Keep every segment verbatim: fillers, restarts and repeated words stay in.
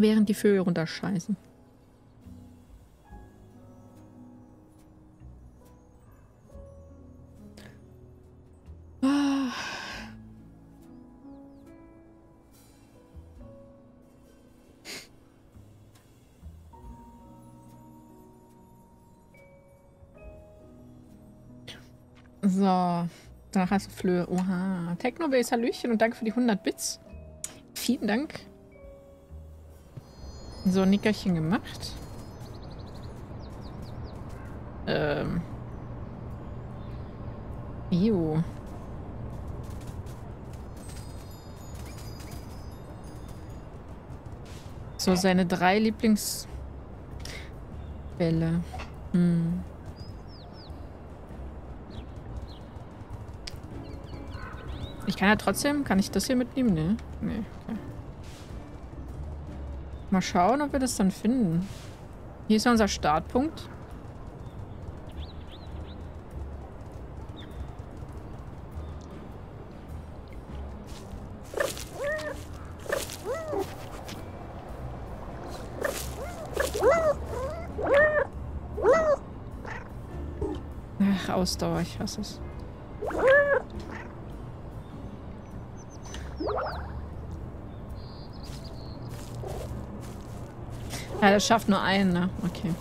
während die Vögel runterscheißen. So, danach hast du Flöhe. Oha. Technobase, Hallöchen und danke für die hundert Bits. Vielen Dank. So, Nickerchen gemacht. Ähm. Jo. So, seine drei Lieblingsbälle. Hm. Ich kann ja trotzdem, kann ich das hier mitnehmen? Ne? Nee, okay. Mal schauen, ob wir das dann finden. Hier ist ja unser Startpunkt. Ach, Ausdauer, ich hasse es. Ja, das schafft nur einen, ne? Okay.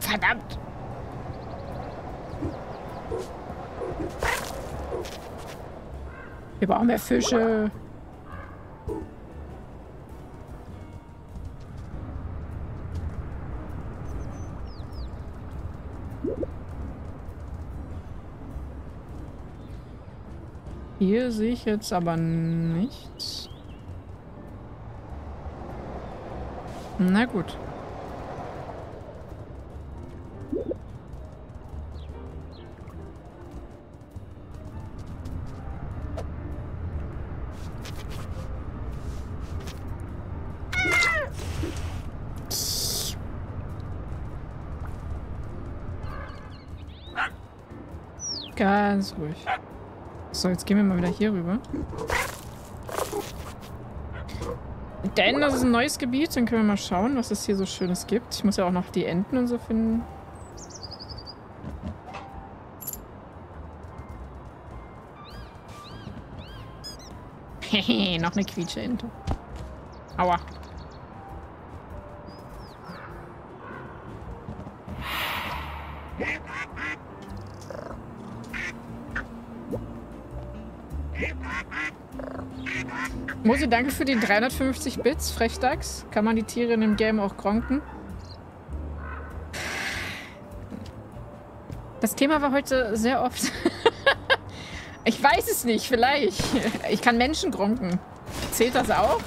Verdammt! Wir brauchen mehr Fische. Hier sehe ich jetzt aber nichts. Na gut. Ganz ruhig. So, jetzt gehen wir mal wieder hier rüber. Denn das ist ein neues Gebiet, dann können wir mal schauen, was es hier so Schönes gibt. Ich muss ja auch noch die Enten und so finden. Hehe, noch eine quietsche Ente. Aua. Mosi, danke für die dreihundertfünfzig Bits, Frechdachs. Kann man die Tiere in dem Game auch kronken? Das Thema war heute sehr oft. Ich weiß es nicht, vielleicht. Ich kann Menschen kronken. Zählt das auch?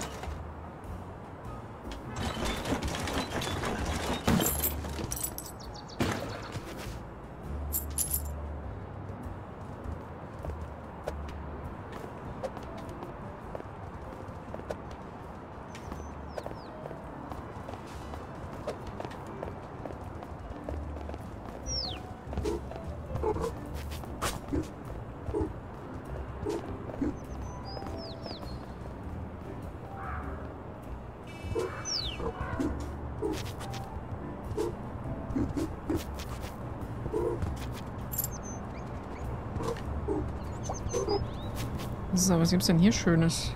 So, was gibt's denn hier Schönes?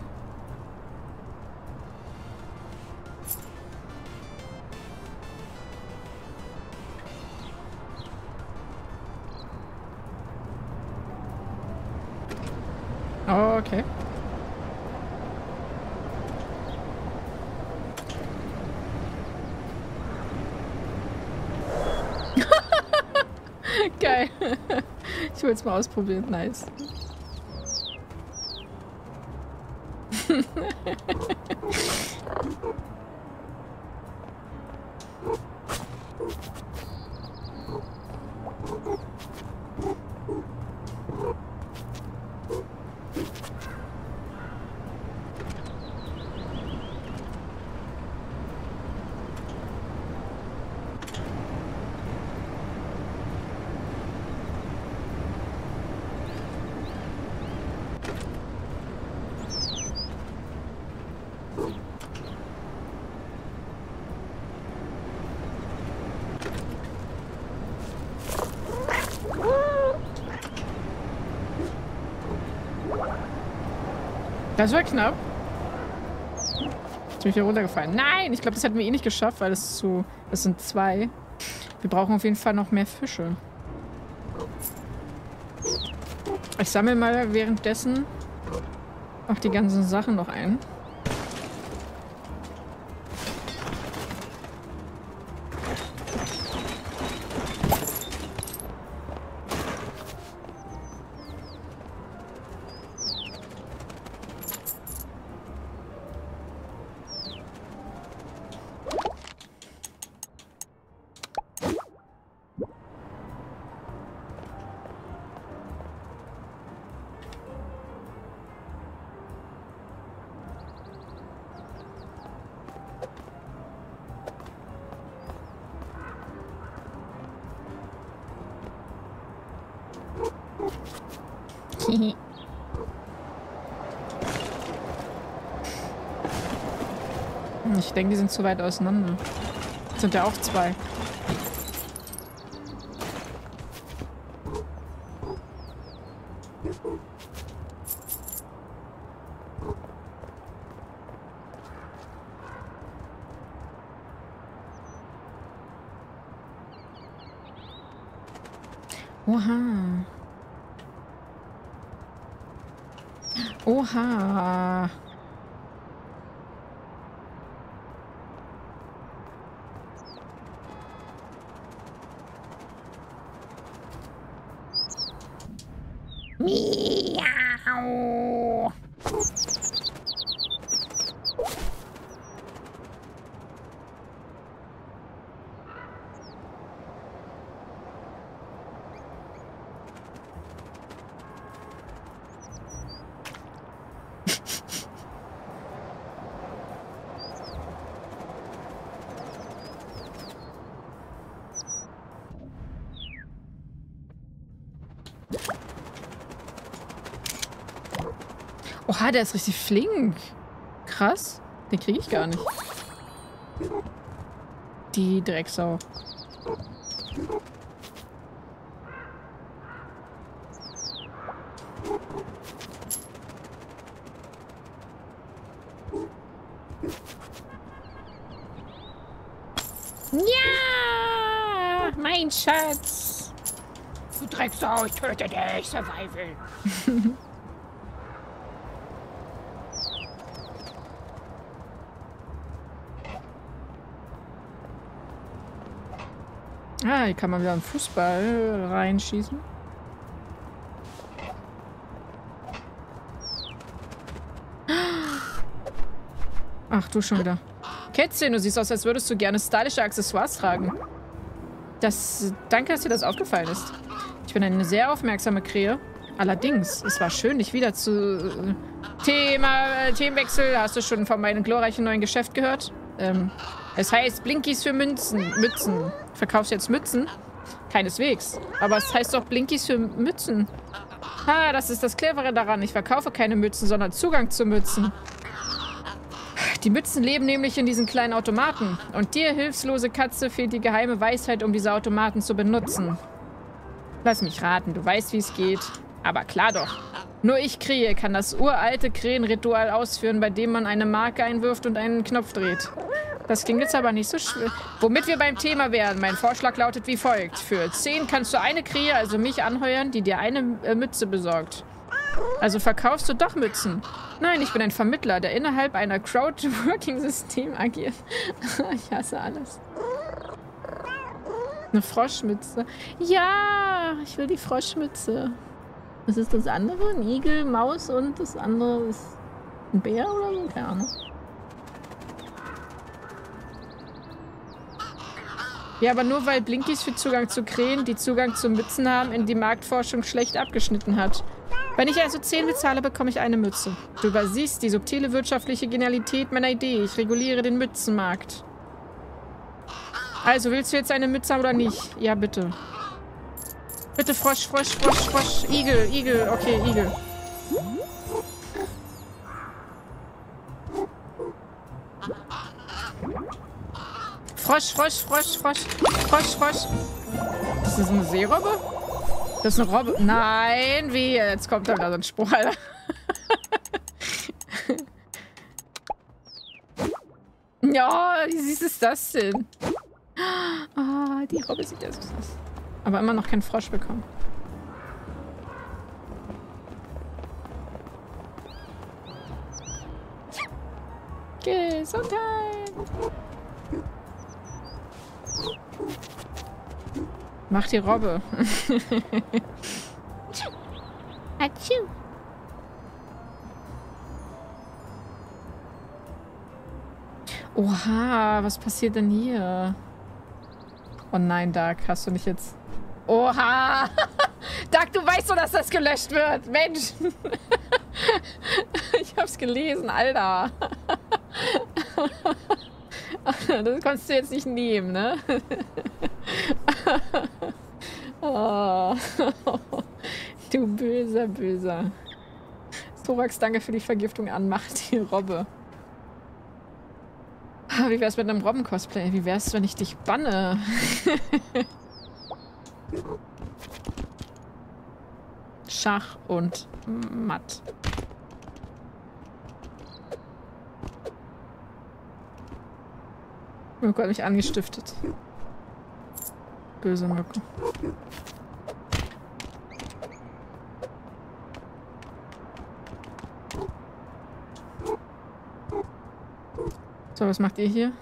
Okay. Geil. Ich will es mal ausprobieren. Nice. Das war knapp. Jetzt bin ich wieder runtergefallen. Nein, ich glaube, das hätten wir eh nicht geschafft, weil es zu... Es sind zwei. Wir brauchen auf jeden Fall noch mehr Fische. Ich sammle mal währenddessen auch die ganzen Sachen noch ein. Ich denke, die sind zu weit auseinander. Das sind ja auch zwei. Oha. Oha. Miau. Oha, der ist richtig flink. Krass. Den kriege ich gar nicht. Die Drecksau. Ja! Mein Schatz! Du Drecksau, ich töte dich, Survival! Ah, hier kann man wieder einen Fußball reinschießen. Ach du schon wieder. Kätzchen, du siehst aus, als würdest du gerne stylische Accessoires tragen. Das, danke, dass dir das aufgefallen ist. Ich bin eine sehr aufmerksame Krähe. Allerdings, es war schön, dich wieder zu... Thema, Themenwechsel. Hast du schon von meinem glorreichen neuen Geschäft gehört? Ähm... Es heißt Blinkies für Münzen. Mützen. Verkaufst du jetzt Mützen? Keineswegs. Aber es heißt doch Blinkies für Mützen. Ah, das ist das Clevere daran. Ich verkaufe keine Mützen, sondern Zugang zu Mützen. Die Mützen leben nämlich in diesen kleinen Automaten. Und dir, hilflose Katze, fehlt die geheime Weisheit, um diese Automaten zu benutzen. Lass mich raten, du weißt, wie es geht. Aber klar doch. Nur ich, Krähe, kann das uralte Krähenritual ausführen, bei dem man eine Marke einwirft und einen Knopf dreht. Das klingt jetzt aber nicht so schwer. Womit wir beim Thema wären. Mein Vorschlag lautet wie folgt. Für zehn kannst du eine Krähe, also mich, anheuern, die dir eine äh, Mütze besorgt. Also verkaufst du doch Mützen. Nein, ich bin ein Vermittler, der innerhalb einer Crowdworking-System agiert. Ich hasse alles. Eine Froschmütze. Ja, ich will die Froschmütze. Was ist das andere? Ein Igel, Maus und das andere ist ein Bär oder so? Keine Ahnung. Ja, aber nur weil Blinkies für Zugang zu Krähen, die Zugang zu Mützen haben, in die Marktforschung schlecht abgeschnitten hat. Wenn ich also zehn bezahle, bekomme ich eine Mütze. Du übersiehst die subtile wirtschaftliche Genialität meiner Idee. Ich reguliere den Mützenmarkt. Also, willst du jetzt eine Mütze haben oder nicht? Ja, bitte. Bitte Frosch, Frosch, Frosch, Frosch. Igel, Igel. Okay, Igel. Frosch, Frosch, Frosch, Frosch, Frosch, Frosch. Ist das eine Seerobbe? Das ist eine Robbe. Nein, wie? Jetzt kommt da wieder so ein Spruch, Alter. Ja, wie süß ist das denn? Ah, die Robbe sieht ja süß aus. Aber immer noch keinen Frosch bekommen. Gesundheit! Mach die Robbe. Atschu. Oha, was passiert denn hier? Oh nein, Dark, hast du nicht jetzt... Oha! Dark, du weißt doch, dass das gelöscht wird! Mensch! Ich hab's gelesen, Alter! Das konntest du jetzt nicht nehmen, ne? Oh. Du böser, böser. Storax, danke für die Vergiftung an. Mach die Robbe. Wie wär's mit einem Robben-Cosplay? Wie wär's, wenn ich dich banne? Schach und Matt. Mirko hat mich angestiftet. Böse Mirko. So, was macht ihr hier?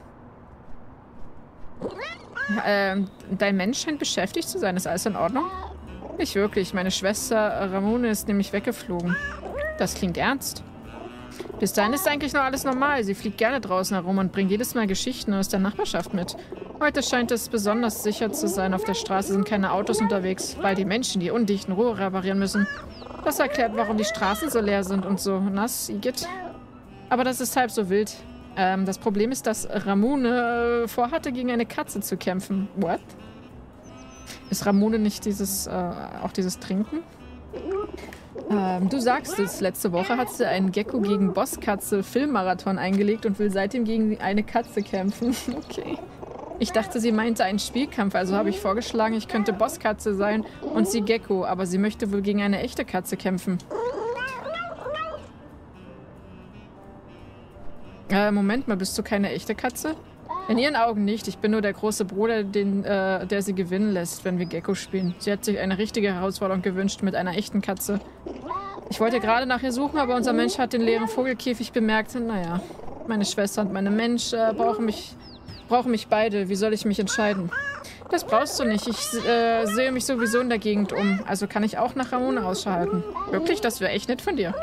Ähm, dein Mensch scheint beschäftigt zu sein. Ist alles in Ordnung? Nicht wirklich. Meine Schwester Ramone ist nämlich weggeflogen. Das klingt ernst. Bis dahin ist eigentlich noch alles normal. Sie fliegt gerne draußen herum und bringt jedes Mal Geschichten aus der Nachbarschaft mit. Heute scheint es besonders sicher zu sein. Auf der Straße sind keine Autos unterwegs, weil die Menschen die undichten Rohre reparieren müssen. Das erklärt, warum die Straßen so leer sind und so nass, Igitt. Aber das ist halb so wild. Ähm, das Problem ist, dass Ramone äh, vorhatte, gegen eine Katze zu kämpfen. What? Ist Ramone nicht dieses, äh, auch dieses Trinken? Ähm, du sagst es, letzte Woche hat sie einen Gecko gegen Bosskatze Filmmarathon eingelegt und will seitdem gegen eine Katze kämpfen. Okay. Ich dachte, sie meinte einen Spielkampf, also habe ich vorgeschlagen, ich könnte Bosskatze sein und sie Gecko, aber sie möchte wohl gegen eine echte Katze kämpfen. Äh, Moment mal, bist du keine echte Katze? In ihren Augen nicht. Ich bin nur der große Bruder, den, äh, der sie gewinnen lässt, wenn wir Gecko spielen. Sie hat sich eine richtige Herausforderung gewünscht mit einer echten Katze. Ich wollte gerade nach ihr suchen, aber unser Mensch hat den leeren Vogelkäfig bemerkt. Naja, meine Schwester und meine Mensch äh, brauchen mich, brauchen mich beide. Wie soll ich mich entscheiden? Das brauchst du nicht. Ich äh, sehe mich sowieso in der Gegend um. Also kann ich auch nach Ramone Ausschau halten. Wirklich? Das wäre echt nett von dir.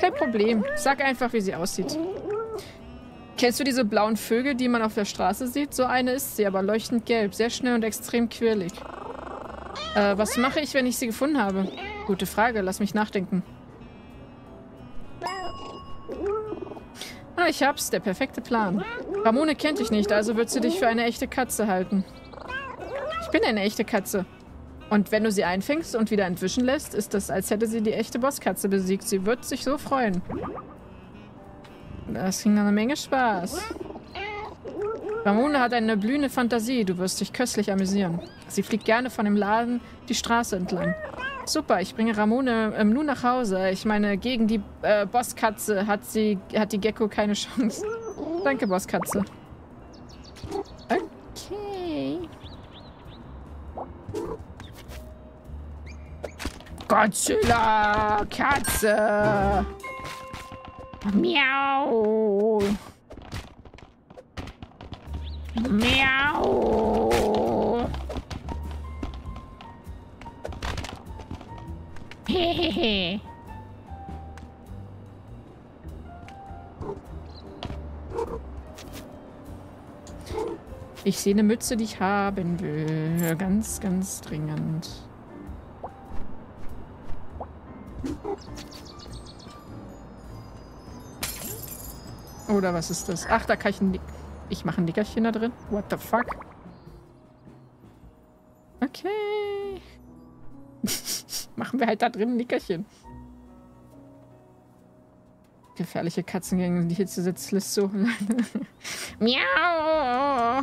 Kein Problem. Sag einfach, wie sie aussieht. Kennst du diese blauen Vögel, die man auf der Straße sieht? So eine ist sie, aber leuchtend gelb, sehr schnell und extrem quirlig. Äh, was mache ich, wenn ich sie gefunden habe? Gute Frage, lass mich nachdenken. Ah, ich hab's, der perfekte Plan. Ramone kennt dich nicht, also wird sie dich für eine echte Katze halten. Ich bin eine echte Katze. Und wenn du sie einfängst und wieder entwischen lässt, ist das, als hätte sie die echte Bosskatze besiegt. Sie wird sich so freuen. Das ging eine Menge Spaß. Ramone hat eine blühende Fantasie. Du wirst dich köstlich amüsieren. Sie fliegt gerne von dem Laden die Straße entlang. Super, ich bringe Ramone ähm, nun nach Hause. Ich meine, gegen die äh, Bosskatze hat sie hat die Gecko keine Chance. Danke, Bosskatze. Okay. Godzilla! Katze! Miau! Miau! Hehehe! Ich sehe eine Mütze, die ich haben will. Ganz, ganz dringend. Oder was ist das? Ach, da kann ich ein... Ich mache ein Nickerchen da drin. What the fuck? Okay. Machen wir halt da drin ein Nickerchen. Gefährliche Katzen gegen die Hitzesetzliste so lange. Miau!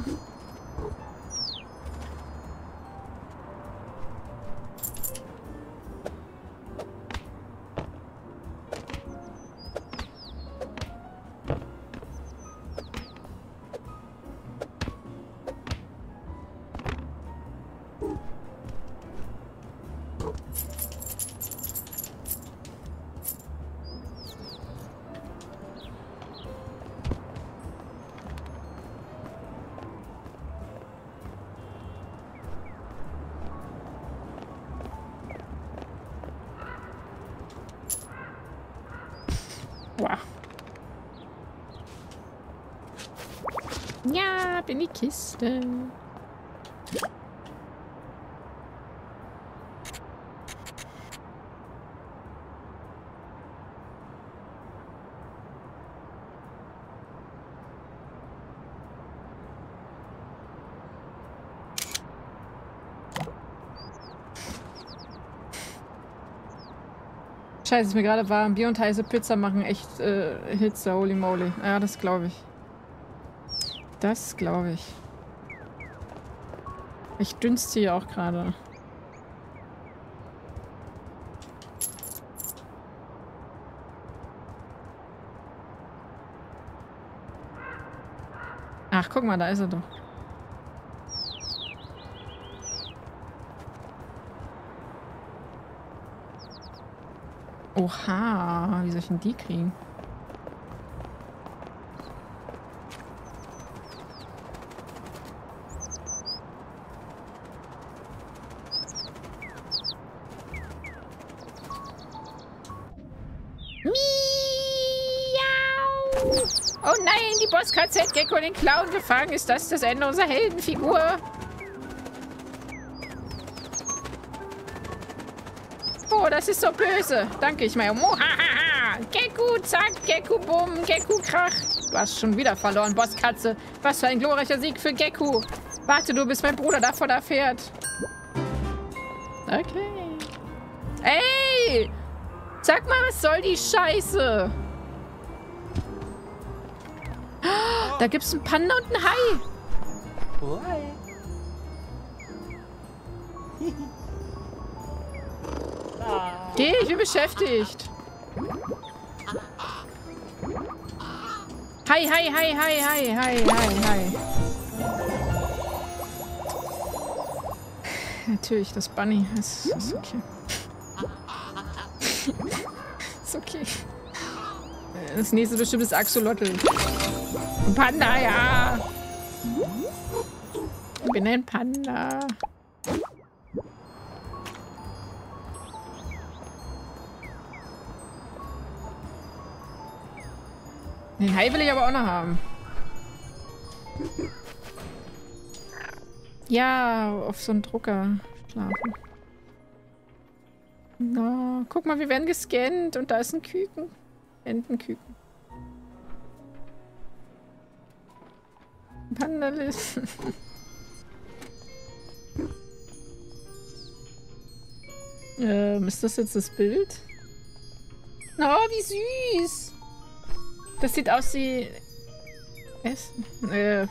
Ja, ab in die Kiste. Scheiße, ist mir gerade warm. Bier und heiße Pizza machen echt äh, Hitze, holy moly. Ja, das glaube ich. Das glaube ich. Ich dünste hier auch gerade. Ach, guck mal, da ist er doch. Oha, wie soll ich denn die kriegen? Bosskatze hat Gecko den Clown gefangen. Ist das das Ende unserer Heldenfigur? Oh, das ist so böse. Danke, ich meine. Mohahaha. Gecko, zack, Gecko, bumm, Gecko, krach. Du hast schon wieder verloren, Bosskatze. Was für ein glorreicher Sieg für Gecko. Warte, du bist mein Bruder, davon erfährt. Okay. Ey! Sag mal, was soll die Scheiße? Da gibt's einen Panda und einen Hai. Oh, hi. Geh, ich bin beschäftigt. Hi, hi, hi, hi, hi, hi, hi, hi. Natürlich, das Bunny ist, ist okay. Ist okay. Das nächste bestimmt ist Axolotl. Panda, ja! Ich bin ein Panda. Den Hai will ich aber auch noch haben. Ja, auf so einen Drucker schlafen. Na, guck mal, wir werden gescannt und da ist ein Küken. Entenküken. Pandalisten. ähm, ist das jetzt das Bild? Oh, wie süß! Das sieht aus wie... Essen? Äh.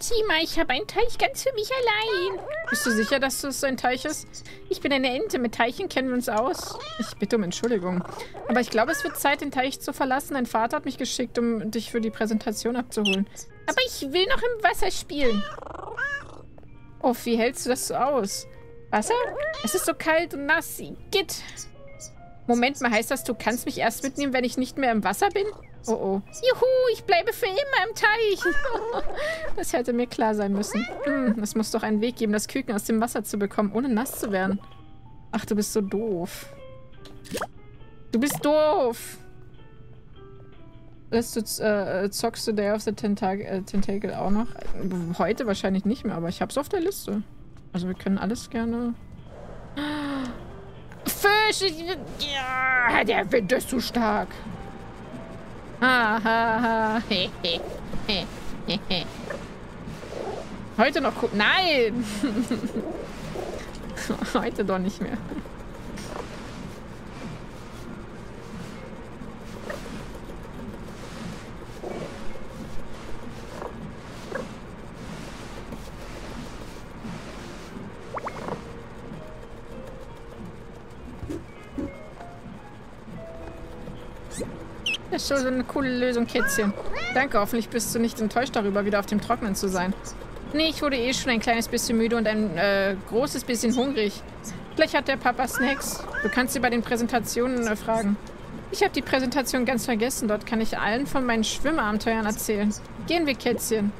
Sieh mal, ich habe einen Teich ganz für mich allein. Bist du sicher, dass das ein Teich ist? Ich bin eine Ente. Mit Teichen kennen wir uns aus. Ich bitte um Entschuldigung. Aber ich glaube, es wird Zeit, den Teich zu verlassen. Dein Vater hat mich geschickt, um dich für die Präsentation abzuholen. Aber ich will noch im Wasser spielen. Oh, wie hältst du das so aus? Wasser? Es ist so kalt und nass. Git. Moment mal, heißt das, du kannst mich erst mitnehmen, wenn ich nicht mehr im Wasser bin? Oh oh. Juhu, ich bleibe für immer im Teich. Das hätte mir klar sein müssen. Hm, es muss doch einen Weg geben, das Küken aus dem Wasser zu bekommen, ohne nass zu werden. Ach, du bist so doof. Du bist doof. Ist du, äh, zockst du Day of the Tentac äh, Tentacle auch noch? Heute wahrscheinlich nicht mehr, aber ich hab's auf der Liste. Also wir können alles gerne... Fisch! Ja, der Wind ist zu stark. Heute noch gucken. Nein! Heute doch nicht mehr. Das ist schon so eine coole Lösung, Kätzchen. Danke, hoffentlich bist du nicht enttäuscht darüber, wieder auf dem Trocknen zu sein. Nee, ich wurde eh schon ein kleines bisschen müde und ein äh, großes bisschen hungrig. Vielleicht hat der Papa Snacks. Du kannst sie bei den Präsentationen äh, fragen. Ich habe die Präsentation ganz vergessen. Dort kann ich allen von meinen Schwimmabenteuern erzählen. Gehen wir, Kätzchen.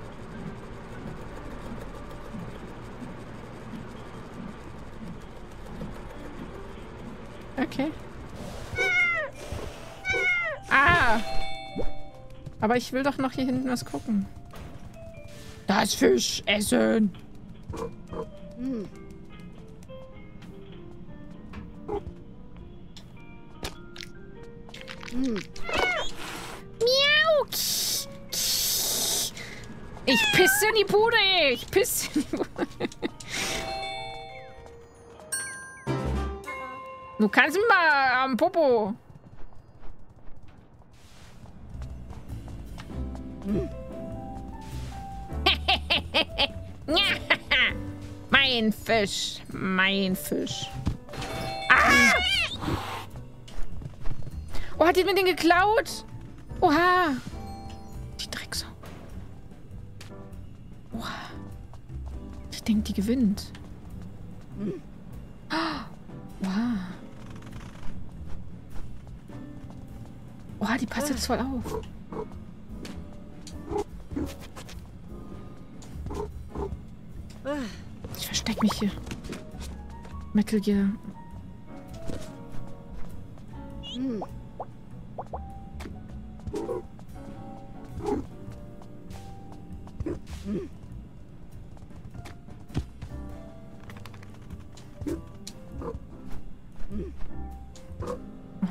Okay. Ah! Aber ich will doch noch hier hinten was gucken. Das Fisch essen. Hm. Hm. Miau! Ich pisse in die Bude! Ich pisse in die Bude! Du kannst mal am Popo! Hm. Mein Fisch, mein Fisch. Ah! Oh, hat die mir den geklaut? Oha. Die Drecksau. Oha. Ich denke, die gewinnt. Oha. Oha, die passt jetzt voll auf. Ich verstecke mich hier. Metal Gear. Hm. Hm.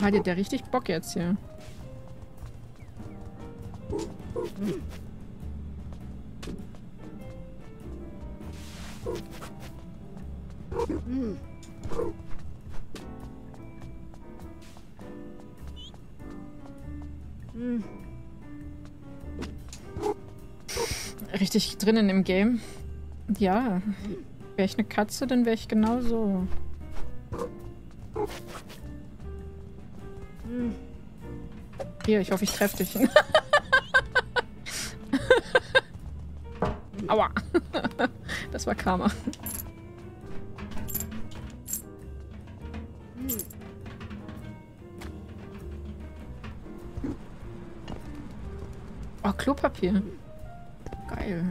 Hat der richtig Bock jetzt hier? Hm. Hm. Hm. Richtig drinnen im Game. Ja. Wäre ich eine Katze, dann wäre ich genauso. Hm. Hier, ich hoffe, ich treffe dich. Aua. Das war Karma. Oh, Klopapier. Geil.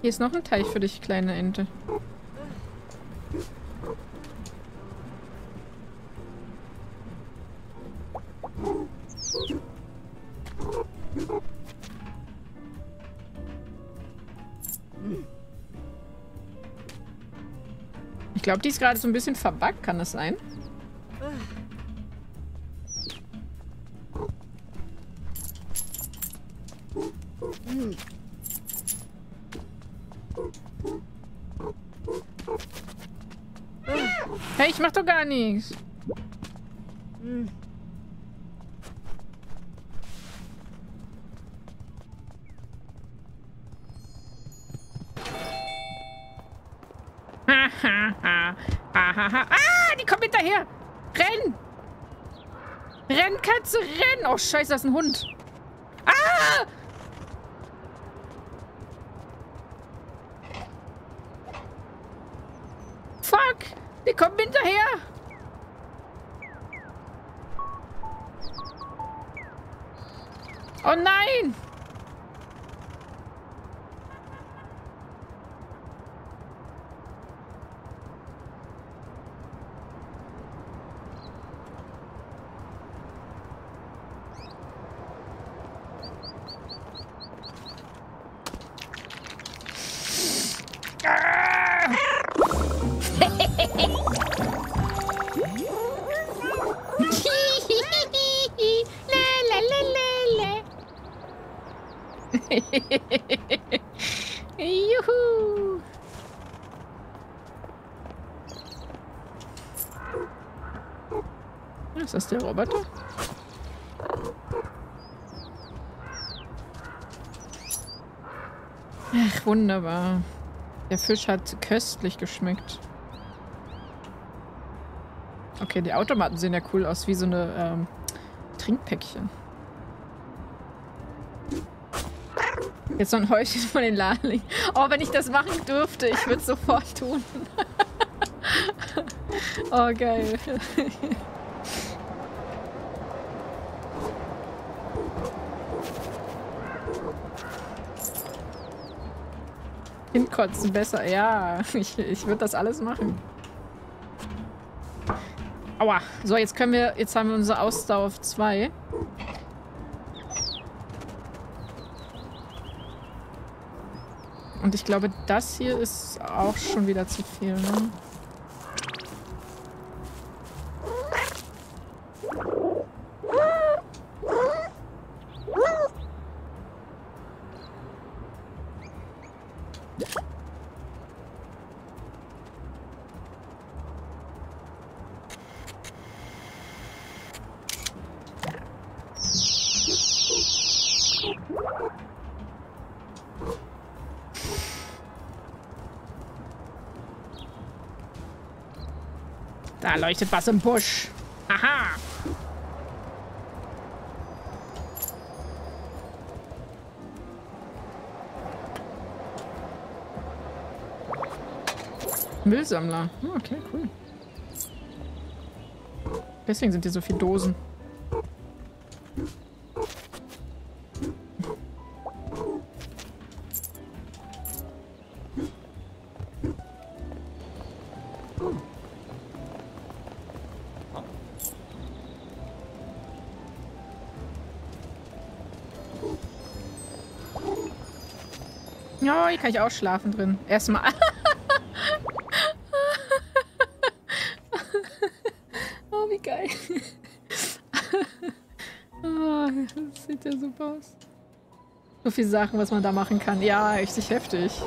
Hier ist noch ein Teich für dich, kleine Ente. Ich glaube, die ist gerade so ein bisschen verbuggt, kann das sein? Hey, ich mach doch gar nichts. Hm. Ha, ha, ha. Ha, ha, ha. Ah, die kommt hinterher. Renn. Renn, Katze, renn. Oh, scheiße, das ist ein Hund. Ah! Fuck. Die kommen hinterher! Oh nein! Juhu! Ist das der Roboter? Ach, wunderbar. Der Fisch hat köstlich geschmeckt. Okay, die Automaten sehen ja cool aus, wie so eine ähm, Trinkpäckchen. Jetzt noch ein Häufchen von den Laden. Oh, wenn ich das machen dürfte, ich würde es sofort tun. Oh, geil. Hinkotzen besser. Ja, ich, ich würde das alles machen. Aua. So, jetzt können wir, jetzt haben wir unsere Ausdauer auf zwei. Und ich glaube, das hier ist auch schon wieder zu viel, ne? Da leuchtet was im Busch. Aha! Müllsammler. Oh, okay, cool. Deswegen sind hier so viele Dosen. Ja, oh, hier kann ich auch schlafen drin. Erstmal. Oh, wie geil. Oh, das sieht ja super aus. So viele Sachen, was man da machen kann. Ja, richtig heftig.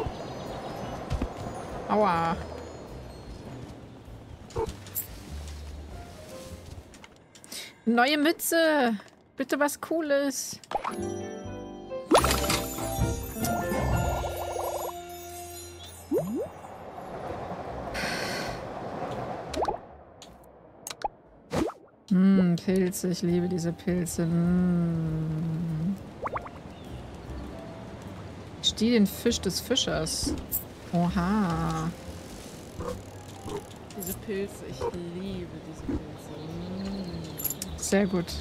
Aua. Neue Mütze. Bitte was Cooles. Pilze, ich liebe diese Pilze. Mm. Stiehl den Fisch des Fischers. Oha. Diese Pilze, ich liebe diese Pilze. Mm. Sehr gut.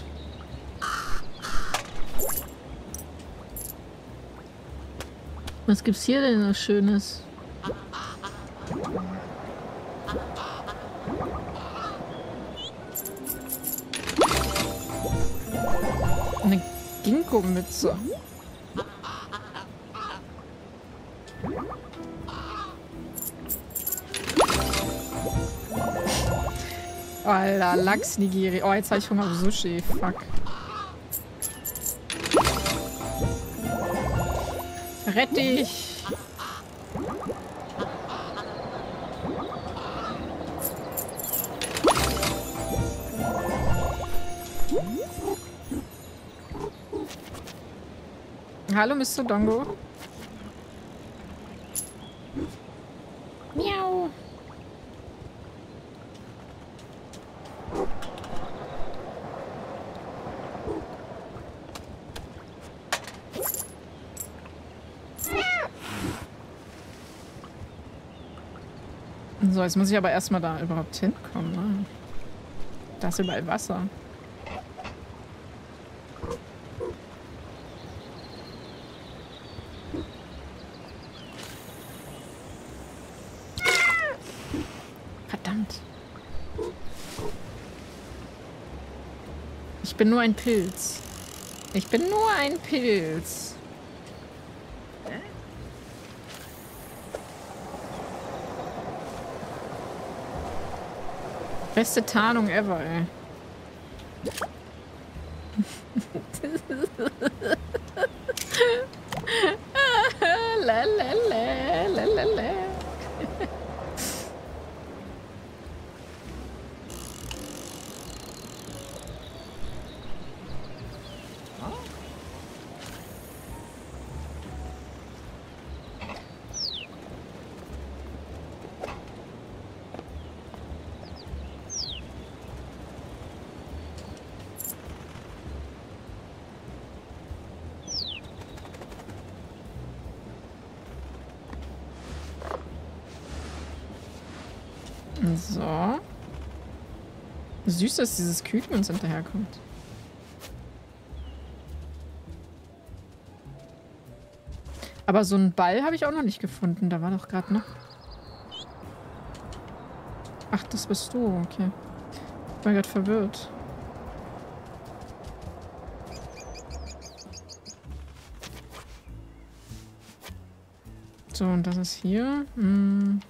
Was gibt's hier denn noch Schönes? Eine Ginkgo-Mütze. Alter, Lachs-Nigiri. Oh, jetzt habe ich Hunger auf Sushi. Fuck. Rett dich! Hallo, Mister Dongo. Miau. So, jetzt muss ich aber erstmal da überhaupt hinkommen, ne? Da ist überall Wasser. Ich bin nur ein Pilz. Ich bin nur ein Pilz. Beste Tarnung ever, ey. La, la, la, la, la, la. So. Süß, dass dieses Küken uns hinterherkommt. Aber so einen Ball habe ich auch noch nicht gefunden. Da war doch gerade noch... Ach, das bist du. Okay. Ich war gerade verwirrt. So, und das ist hier. Hm.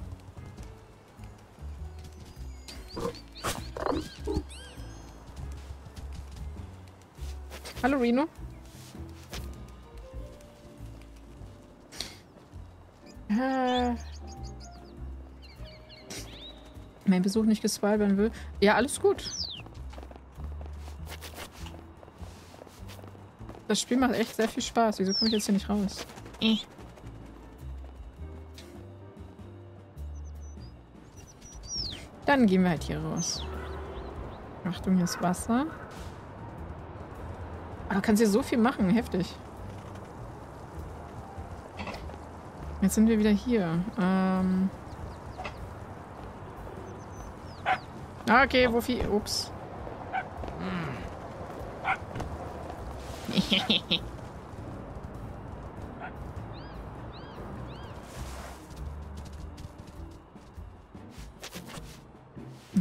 Hallo, Rino. Äh. Mein Besuch nicht geswiped werden will. Ja, alles gut. Das Spiel macht echt sehr viel Spaß. Wieso komme ich jetzt hier nicht raus? Äh. Dann gehen wir halt hier raus. Achtung, hier ist Wasser. Du kannst hier so viel machen. Heftig. Jetzt sind wir wieder hier. Ähm okay, Wuffi. Ups.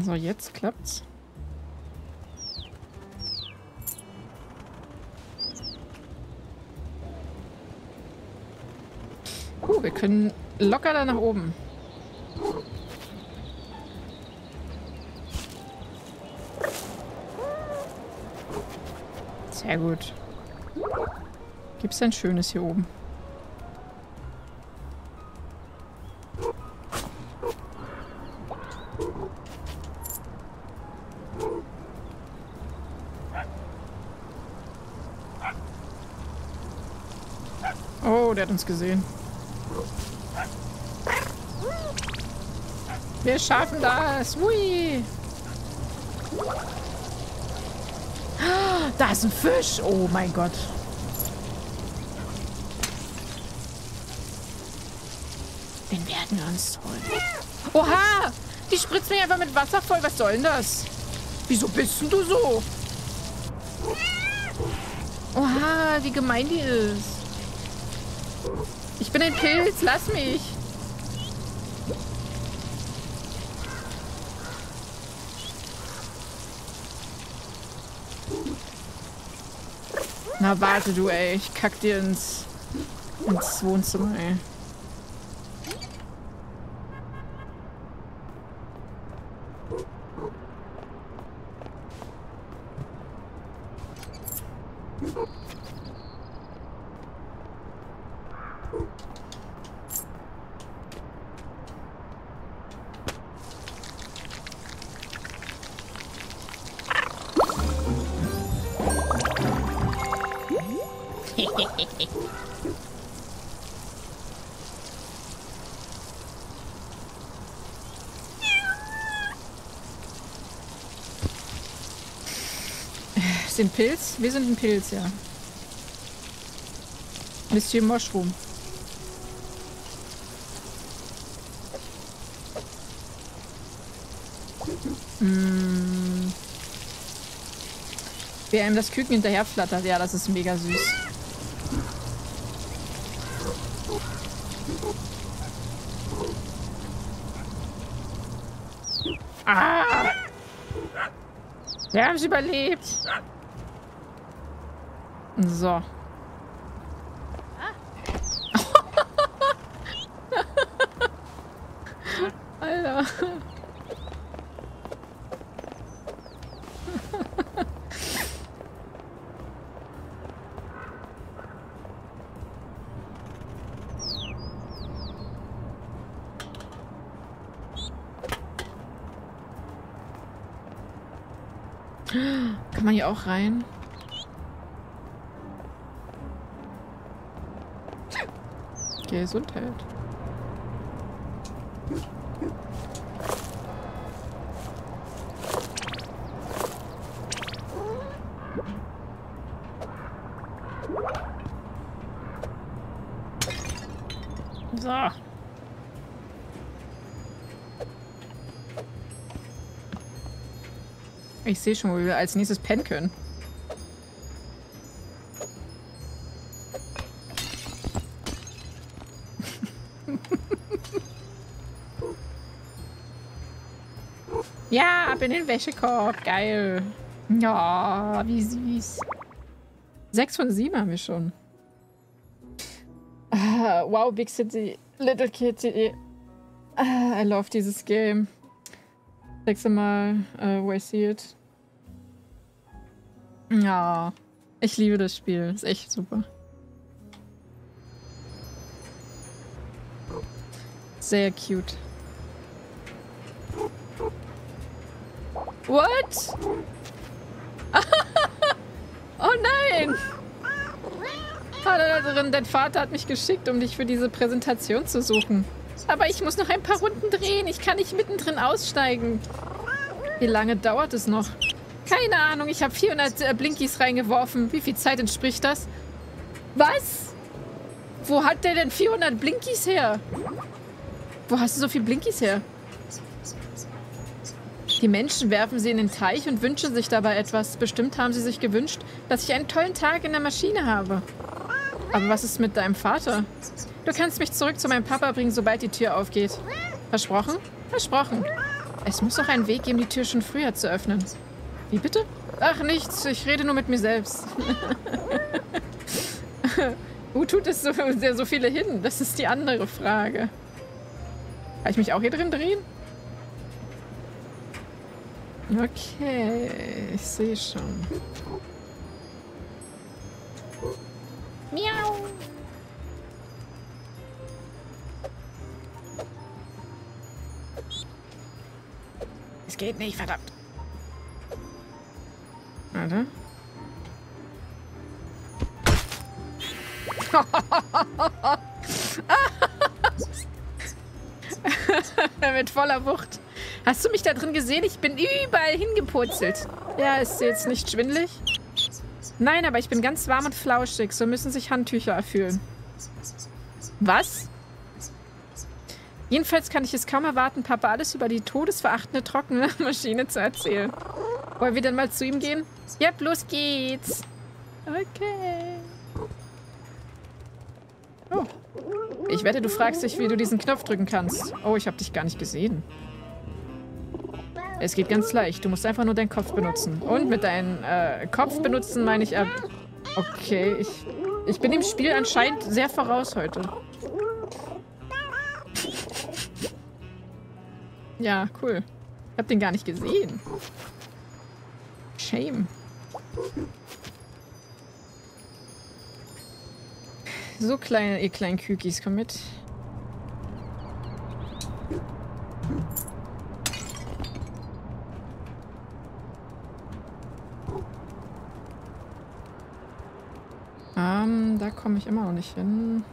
So, jetzt klappt's. Wir können locker da nach oben. Sehr gut. Gibt's ein schönes hier oben? Oh, der hat uns gesehen. Wir schaffen das! Hui! Da ist ein Fisch! Oh mein Gott! Den werden wir uns holen. Oha! Die spritzt mich einfach mit Wasser voll. Was soll denn das? Wieso bist denn du so? Oha, wie gemein die ist. Ich bin ein Pilz, lass mich! Na warte du, ey. Ich kack dir ins, ins Wohnzimmer, ey. Den Pilz? Wir sind ein Pilz, ja. Monsieur Mushroom. Hm. Wie einem das Küken hinterher flattert. Ja, das ist mega süß. Ah! Wir haben es überlebt. So. Alter. Kann man hier auch rein? Gesundheit. So. Ich sehe schon, wo wir als nächstes pennen können. Ja, ab in den Wäschekorb. Geil. Ja, wie süß. Sechs von sieben haben wir schon. Uh, wow, Big City, Little Kitty. Uh, I love dieses Game. Sechste Mal, uh, where I see it. Ja, ich liebe das Spiel. Ist echt super. Sehr cute. What? Oh nein! Hallo, dein Vater hat mich geschickt, um dich für diese Präsentation zu suchen. Aber ich muss noch ein paar Runden drehen. Ich kann nicht mittendrin aussteigen. Wie lange dauert es noch? Keine Ahnung, ich habe vierhundert äh, Blinkies reingeworfen. Wie viel Zeit entspricht das? Was? Wo hat der denn vierhundert Blinkies her? Wo hast du so viel Blinkies her? Die Menschen werfen sie in den Teich und wünschen sich dabei etwas. Bestimmt haben sie sich gewünscht, dass ich einen tollen Tag in der Maschine habe. Aber was ist mit deinem Vater? Du kannst mich zurück zu meinem Papa bringen, sobald die Tür aufgeht. Versprochen? Versprochen. Es muss doch einen Weg geben, die Tür schon früher zu öffnen. Wie bitte? Ach, nichts. Ich rede nur mit mir selbst. Wo tut es so, so viele hin? Das ist die andere Frage. Kann ich mich auch hier drin drehen? Okay, ich sehe schon. Miau! Es geht nicht, verdammt. Warte. Mit voller Wucht. Hast du mich da drin gesehen? Ich bin überall hingepurzelt. Ja, ist dir jetzt nicht schwindelig? Nein, aber ich bin ganz warm und flauschig. So müssen sich Handtücher erfüllen. Was? Jedenfalls kann ich es kaum erwarten, Papa alles über die todesverachtende trockene Maschine zu erzählen. Wollen wir denn mal zu ihm gehen? Ja, los geht's. Okay. Oh. Ich wette, du fragst dich, wie du diesen Knopf drücken kannst. Oh, ich habe dich gar nicht gesehen. Es geht ganz leicht. Du musst einfach nur deinen Kopf benutzen. Und mit deinem äh, Kopf benutzen meine ich... Äh, okay, ich, ich bin dem Spiel anscheinend sehr voraus heute. Ja, cool. Ich hab den gar nicht gesehen. Shame. So klein, ihr kleinen Kükis, komm mit. Da komme ich immer noch nicht hin.